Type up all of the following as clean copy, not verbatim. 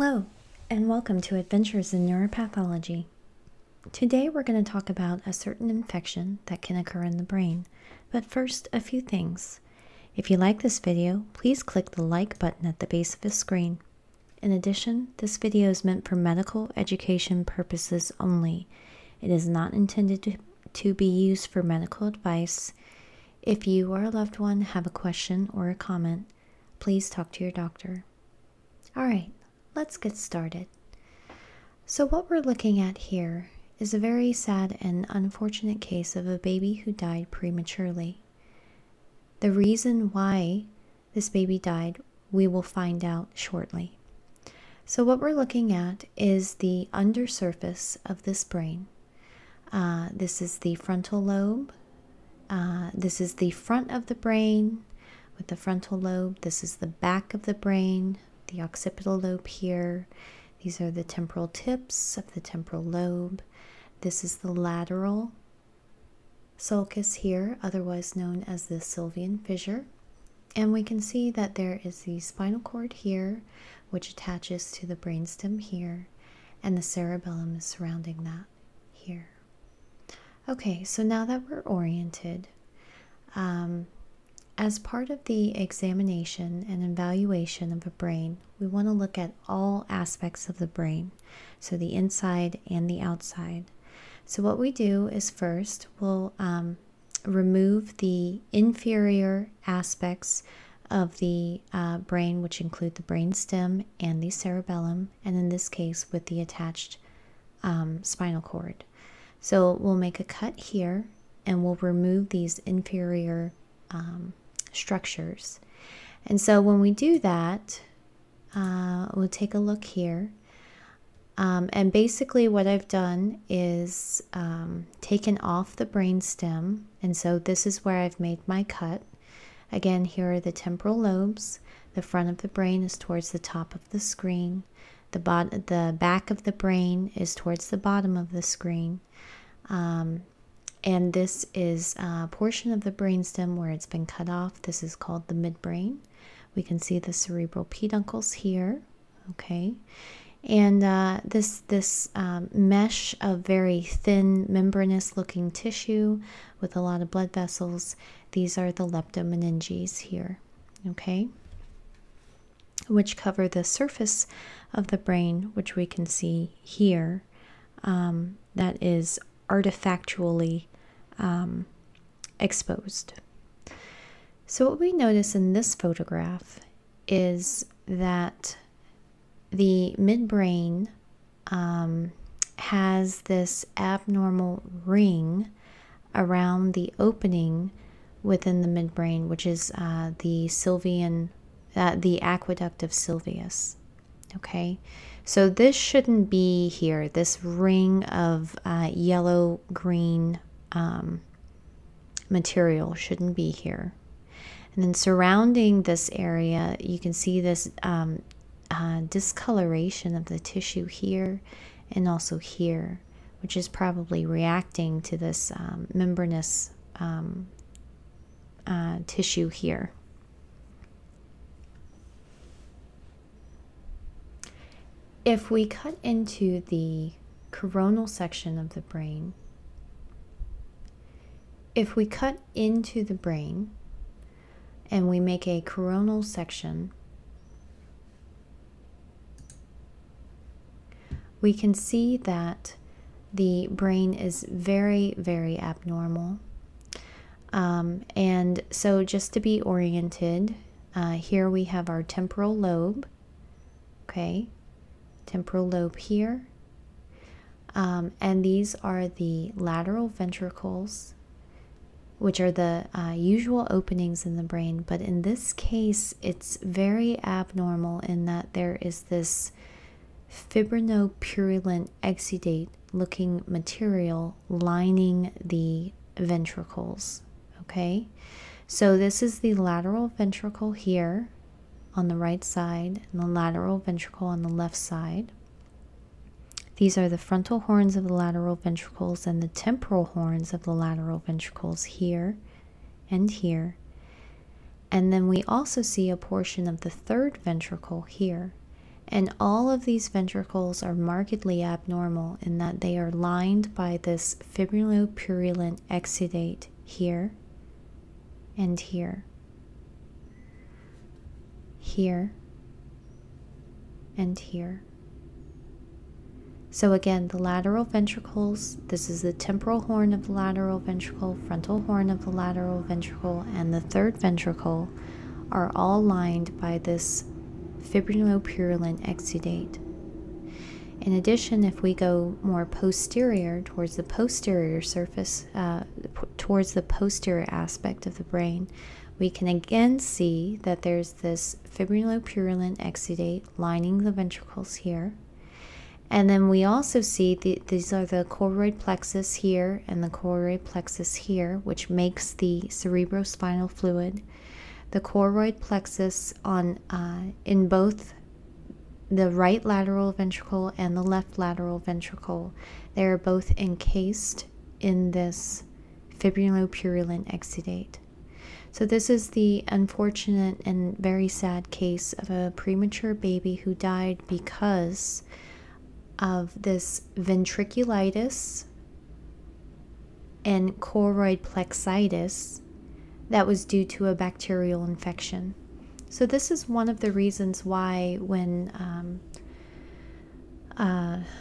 Hello, and welcome to Adventures in Neuropathology. Today we're going to talk about a certain infection that can occur in the brain, but first a few things. If you like this video, please click the like button at the base of the screen. In addition, this video is meant for medical education purposes only. It is not intended to be used for medical advice. If you or a loved one have a question or a comment, please talk to your doctor. Alright, let's get started. So what we're looking at here is a very sad and unfortunate case of a baby who died prematurely. The reason why this baby died, we will find out shortly. So what we're looking at is the undersurface of this brain. This is the frontal lobe. This is the front of the brain with the frontal lobe. This is the back of the brain, the occipital lobe here. These are the temporal tips of the temporal lobe. This is the lateral sulcus here, otherwise known as the sylvian fissure. And we can see that there is the spinal cord here, which attaches to the brainstem here, and the cerebellum is surrounding that here. Okay, so now that we're oriented, as part of the examination and evaluation of a brain, we want to look at all aspects of the brain, so the inside and the outside. So what we do is first we'll remove the inferior aspects of the brain, which include the brainstem and the cerebellum, and in this case with the attached spinal cord. So we'll make a cut here and we'll remove these inferior structures. And so when we do that, we'll take a look here. And basically what I've done is taken off the brainstem, and so this is where I've made my cut. Again, here are the temporal lobes. The front of the brain is towards the top of the screen. The back of the brain is towards the bottom of the screen. And this is a portion of the brainstem where it's been cut off. This is called the midbrain. We can see the cerebral peduncles here, okay? And this mesh of very thin, membranous-looking tissue with a lot of blood vessels, these are the leptomeninges here, okay? Which cover the surface of the brain, which we can see here, that is artifactually exposed. So what we notice in this photograph is that the midbrain has this abnormal ring around the opening within the midbrain, which is the aqueduct of Sylvius. Okay, so this shouldn't be here, this ring of yellow-green material shouldn't be here. And then surrounding this area, you can see this discoloration of the tissue here and also here, which is probably reacting to this membranous tissue here. If we cut into the coronal section of the brain, if we cut into the brain and we make a coronal section, we can see that the brain is very, very abnormal. And so just to be oriented, here we have our temporal lobe, okay? Temporal lobe here, and these are the lateral ventricles, which are the usual openings in the brain, but in this case it's very abnormal in that there is this fibrinopurulent exudate looking material lining the ventricles, okay? So this is the lateral ventricle here on the right side and the lateral ventricle on the left side. These are the frontal horns of the lateral ventricles and the temporal horns of the lateral ventricles here and here. And then we also see a portion of the third ventricle here. And all of these ventricles are markedly abnormal in that they are lined by this fibrinopurulent exudate here and here, here and here. So again, the lateral ventricles, this is the temporal horn of the lateral ventricle, frontal horn of the lateral ventricle, and the third ventricle are all lined by this fibrinopurulent exudate. In addition, if we go more posterior towards the posterior surface, towards the posterior aspect of the brain, we can again see that there's this fibrinopurulent exudate lining the ventricles here. And then we also see these are the choroid plexus here and the choroid plexus here, which makes the cerebrospinal fluid. The choroid plexus on in both the right lateral ventricle and the left lateral ventricle, they are both encased in this fibrinopurulent exudate. So this is the unfortunate and very sad case of a premature baby who died because of this ventriculitis and choroid plexitis that was due to a bacterial infection. So this is one of the reasons why when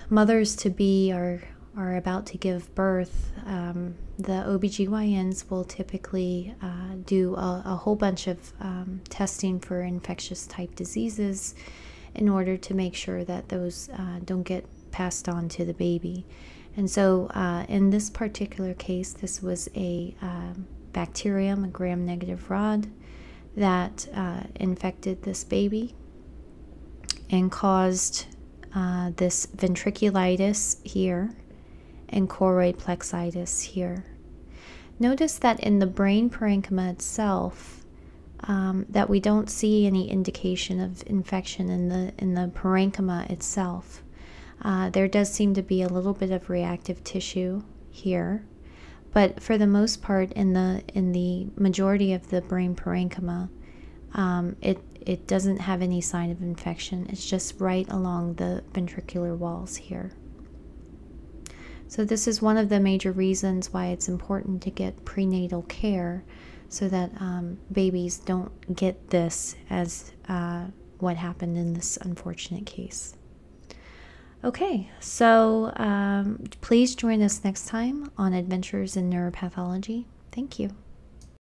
mothers-to-be are about to give birth, the OBGYNs will typically do a whole bunch of testing for infectious type diseases in order to make sure that those don't get passed on to the baby. And so in this particular case, this was a bacterium, a gram-negative rod, that infected this baby and caused this ventriculitis here and choroid plexitis here. Notice that in the brain parenchyma itself, that we don't see any indication of infection in the parenchyma itself. There does seem to be a little bit of reactive tissue here, but for the most part, in the majority of the brain parenchyma, it doesn't have any sign of infection. It's just right along the ventricular walls here. So this is one of the major reasons why it's important to get prenatal care, so that babies don't get this as what happened in this unfortunate case. Okay, so please join us next time on Adventures in Neuropathology. Thank you.